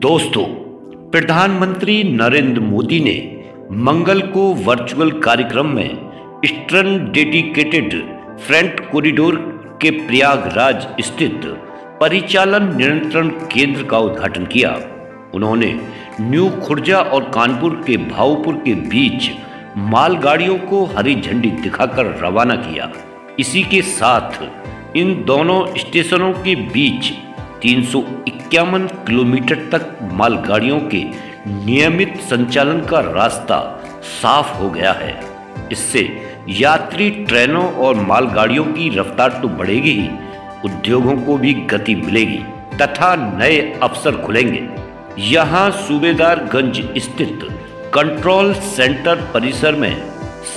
दोस्तों, प्रधानमंत्री नरेंद्र मोदी ने मंगल को वर्चुअल कार्यक्रम में ईस्टर्न डेडिकेटेड फ्रेट कॉरिडोर के प्रयागराज स्थित परिचालन नियंत्रण केंद्र का उद्घाटन किया। उन्होंने न्यू खुर्जा और कानपुर के भावपुर के बीच मालगाड़ियों को हरी झंडी दिखाकर रवाना किया। इसी के साथ इन दोनों स्टेशनों के बीच 351 किलोमीटर तक मालगाड़ियों के नियमित संचालन का रास्ता साफ हो गया है। इससे यात्री ट्रेनों और मालगाड़ियों की रफ्तार तो बढ़ेगी ही, उद्योगों को भी गति मिलेगी तथा नए अवसर खुलेंगे। यहाँ सूबेदार गंज स्थित कंट्रोल सेंटर परिसर में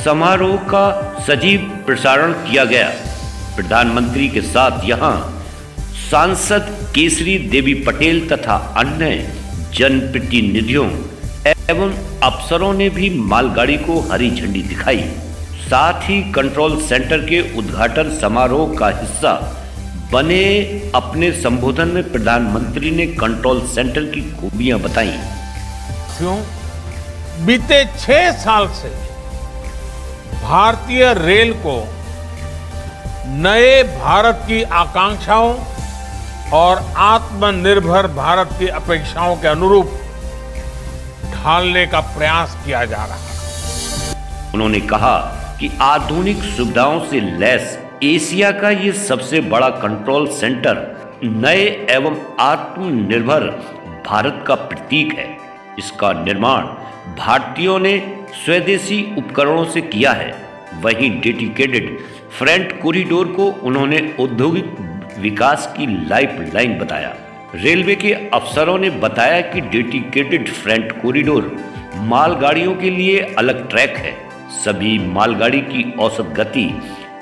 समारोह का सजीव प्रसारण किया गया। प्रधानमंत्री के साथ यहाँ सांसद केसरी देवी पटेल तथा अन्य जनप्रतिनिधियों एवं अफसरों ने भी मालगाड़ी को हरी झंडी दिखाई। साथ ही कंट्रोल सेंटर के उद्घाटन समारोह का हिस्सा बने अपने संबोधन में प्रधानमंत्री ने कंट्रोल सेंटर की खूबियां बताई। क्यों बीते 6 साल से भारतीय रेल को नए भारत की आकांक्षाओं और आत्मनिर्भर भारत की अपेक्षाओं के अनुरूप ढालने का प्रयास किया जा रहा है। उन्होंने कहा कि आधुनिक सुविधाओं से लैस एशिया का ये सबसे बड़ा कंट्रोल सेंटर नए एवं आत्मनिर्भर भारत का प्रतीक है। इसका निर्माण भारतीयों ने स्वदेशी उपकरणों से किया है। वहीं डेडिकेटेड फ्रेट कॉरिडोर को उन्होंने औद्योगिक विकास की लाइफलाइन बताया। रेलवे के अफसरों ने बताया कि डेडिकेटेड फ्रेट कॉरिडोर मालगाड़ियों के लिए अलग ट्रैक है। सभी मालगाड़ी की औसत गति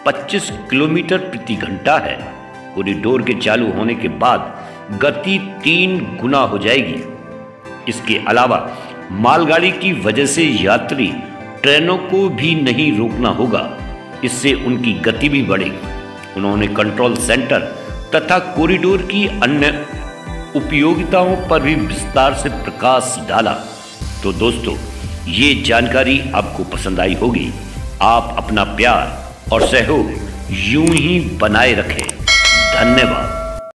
25 किलोमीटर प्रति घंटा है। कॉरिडोर के चालू होने के बाद गति 3 गुना हो जाएगी। इसके अलावा मालगाड़ी की वजह से यात्री ट्रेनों को भी नहीं रोकना होगा, इससे उनकी गति भी बढ़ेगी। उन्होंने कंट्रोल सेंटर तथा कॉरिडोर की अन्य उपयोगिताओं पर भी विस्तार से प्रकाश डाला। तो दोस्तों, ये जानकारी आपको पसंद आई होगी। आप अपना प्यार और सहयोग यूं ही बनाए रखें। धन्यवाद।